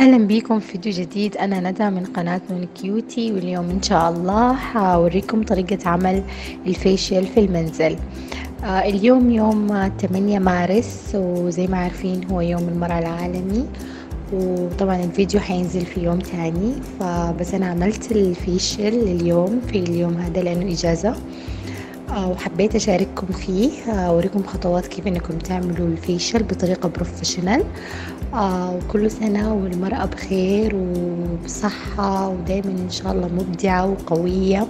اهلا بكم في فيديو جديد. انا ندى من قناة نون كيوتي، واليوم ان شاء الله هوريكم طريقة عمل الفيشيل في المنزل. اليوم يوم 8 مارس، وزي ما عارفين هو يوم المرأة العالمي، وطبعا الفيديو هينزل في يوم تاني، فبس انا عملت الفيشيل اليوم في اليوم هذا لانه اجازة، وحبيت اشارككم فيه اوريكم خطوات كيف انكم تعملوا الفيشيل بطريقه بروفيشنال. وكل سنه والمراه بخير وبصحه ودائما ان شاء الله مبدعه وقويه.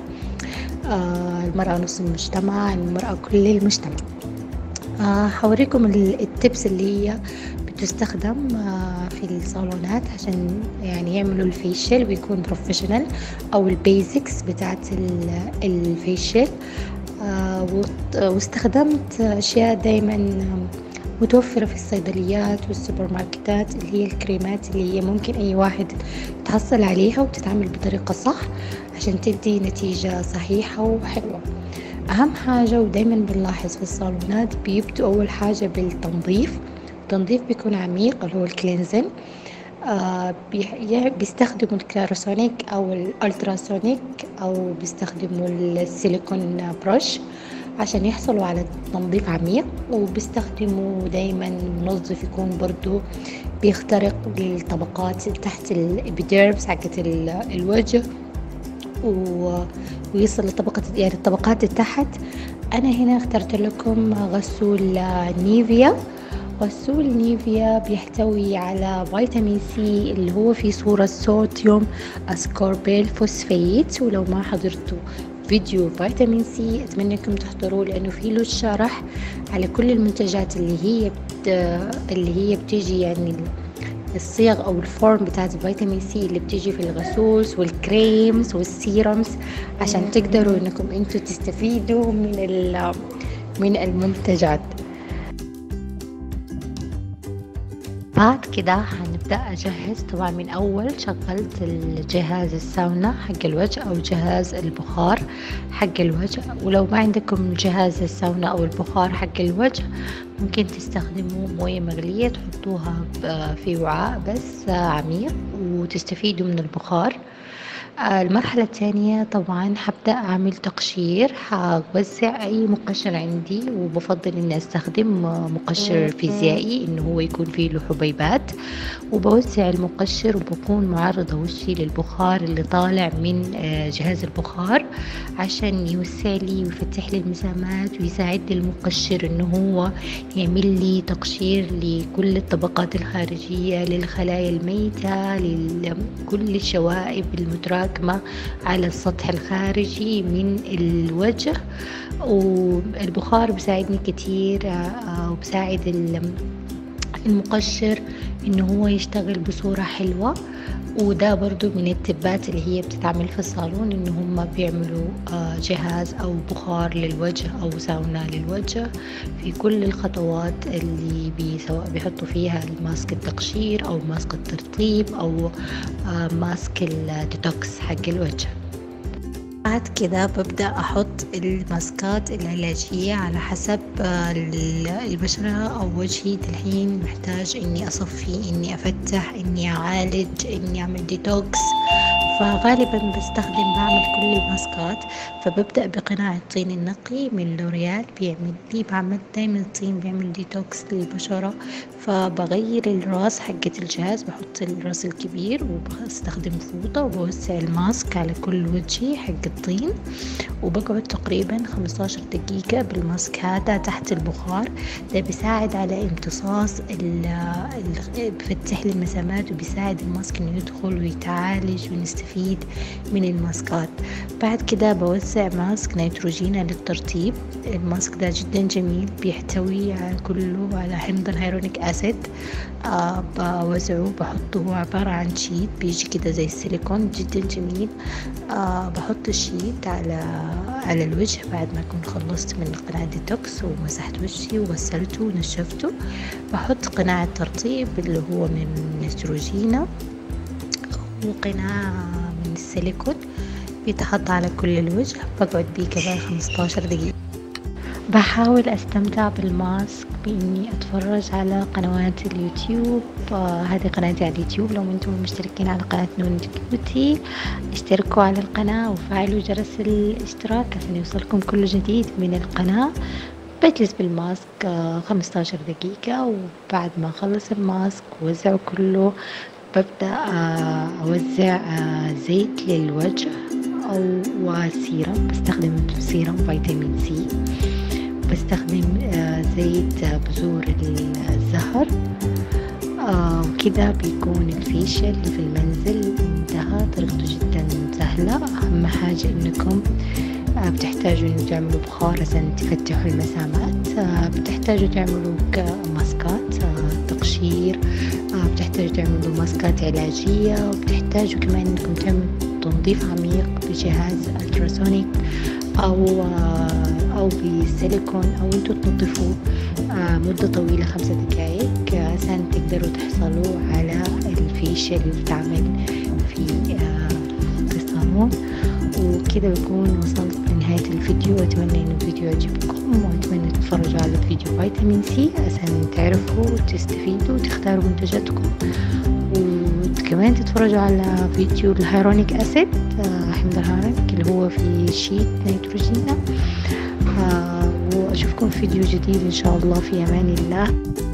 المراه نص المجتمع، المراه كل المجتمع. هوريكم التبس اللي هي بتستخدم في الصالونات عشان يعني يعملوا الفيشيل ويكون بروفيشنال، او البيزكس بتاعت الفيشيل. واستخدمت أشياء دايما متوفرة في الصيدليات والسوبر ماركتات، اللي هي الكريمات اللي هي ممكن أي واحد يتحصل عليها وتتعمل بطريقة صح عشان تدي نتيجة صحيحة وحلوة. أهم حاجة ودايما بنلاحظ في الصالونات بيبدوا أول حاجة بالتنظيف، التنظيف بيكون عميق اللي هو الكلينزين. بيستخدموا الكلاروسونيك أو الالتراسونيك، أو بيستخدموا السيليكون بروش عشان يحصلوا على تنظيف عميق. وبيستخدموا دايما منظف يكون برضو بيخترق الطبقات تحت الابيديرمس حقت الوجه ويصل لطبقة يعني الطبقات تحت. أنا هنا اخترت لكم غسول نيفيا. غسول نيفيا بيحتوي على فيتامين سي اللي هو في صورة صوديوم اسكوربيل فوسفيت، ولو ما حضرتوا فيديو فيتامين سي اتمنى انكم تحضروه لانه فيه له شرح على كل المنتجات اللي هي بتيجي، يعني الصيغ او الفورم بتاعت فيتامين سي اللي بتيجي في الغسوس والكريمز والسيرمز، عشان تقدروا انكم انتوا تستفيدوا من المنتجات. بعد كده هنبدأ أجهز. طبعا من أول شغلت الجهاز الساونا حق الوجه أو جهاز البخار حق الوجه، ولو ما عندكم جهاز الساونا أو البخار حق الوجه ممكن تستخدموا موية مغلية تحطوها في وعاء بس عميق وتستفيدوا من البخار. المرحلة الثانية طبعا هبدأ أعمل تقشير، هوزع أي مقشر عندي، وبفضل إني أستخدم مقشر فيزيائي إنه هو يكون فيه له حبيبات، وبوزع المقشر وبكون معرضة وشي للبخار اللي طالع من جهاز البخار عشان يوسع لي ويفتح لي المسامات ويساعد المقشر إنه هو يعمل لي تقشير لكل الطبقات الخارجية، للخلايا الميتة، لكل الشوائب المتراكمة على السطح الخارجي من الوجه. والبخار بيساعدني كتير، وبساعد المقشر انه هو يشتغل بصورة حلوة. وده برضو من التبات اللي هي بتتعمل في الصالون، ان هم بيعملوا جهاز او بخار للوجه او ساونا للوجه في كل الخطوات اللي سواء بيحطوا فيها الماسك التقشير او ماسك الترطيب او ماسك الديتوكس حق الوجه. بعد كده ببدأ أحط الماسكات العلاجية على حسب البشرة أو وجهي. دلحين محتاج إني أصفي، إني أفتح، إني أعالج، إني أعمل ديتوكس، فغالبا بعمل كل الماسكات. فببدأ بقناع الطين النقي من لوريال، بعمل دايما الطين بيعمل ديتوكس للبشرة. فبغير الراس حقة الجهاز، بحط الراس الكبير وبستخدم فوطة وبوسع الماسك على كل وجهي حق الطين، وبقعد تقريبا 15 دقيقة بالماسك هذا تحت البخار. ده بيساعد على امتصاص، بفتح لي المسامات وبيساعد الماسك انه يدخل ويتعالج ونستفيد من الماسكات. بعد كده بوزع ماسك نيتروجينا للترطيب. الماسك ده جدا جميل، بيحتوي على كله على حمض الهيرونيك أسيد. بوزعه، بحطه، هو عبارة عن شيت بيجي كده زي السيليكون، جدا جميل. بحط الشيت على الوجه بعد ما أكون خلصت من قناع ديتوكس ومسحت وشي وغسلته ونشفته. بحط قناع الترطيب اللي هو من نيتروجينا، وقناع من السيليكون بيتحط على كل الوجه، بقعد بيه كمان 15 دقيقة. بحاول أستمتع بالماسك بإني أتفرج على قنوات اليوتيوب. هذه قناتي على اليوتيوب، لو أنتم مشتركين على قناة نون كيوتي اشتركوا على القناة وفعلوا جرس الاشتراك عشان يوصلكم كل جديد من القناة. بجلس بالماسك 15 دقيقة، وبعد ما أخلص الماسك ووزعه كله ببدأ أوزع زيت للوجه أو وسيرم. بستخدم سيرم فيتامين سي، بستخدم زيت بذور الزهر، وكذا بيكون الفيشيل في المنزل انتهى. طريقته جدا سهلة، أهم حاجة إنكم بتحتاجوا إنه تعملوا بخار عشان تفتحوا المسامات، بتحتاجوا تعملوا ماسكات تقشير، بتحتاجوا تعملوا ماسكات علاجية، وبتحتاجوا كمان إنكم تعملوا تنظيف عميق بجهاز الالتراسونيك أو بالسيليكون، أو أنتوا تنظفوه مدة طويلة 5 دقائق عشان تقدروا تحصلوا على الفيشيل اللي بتعمل في الصالون. وكده بكون وصلت لنهاية الفيديو، وأتمنى إن الفيديو يعجبكم، وأتمنى تتفرجوا على فيديو فيتامين سي عشان تعرفوا وتستفيدوا وتختاروا منتجاتكم، وكمان تتفرجوا على فيديو الهيرونيك أسيد حمض الهيرونيك اللي هو في شيت نيتروجينا. وأشوفكم في فيديو جديد إن شاء الله. في أمان الله.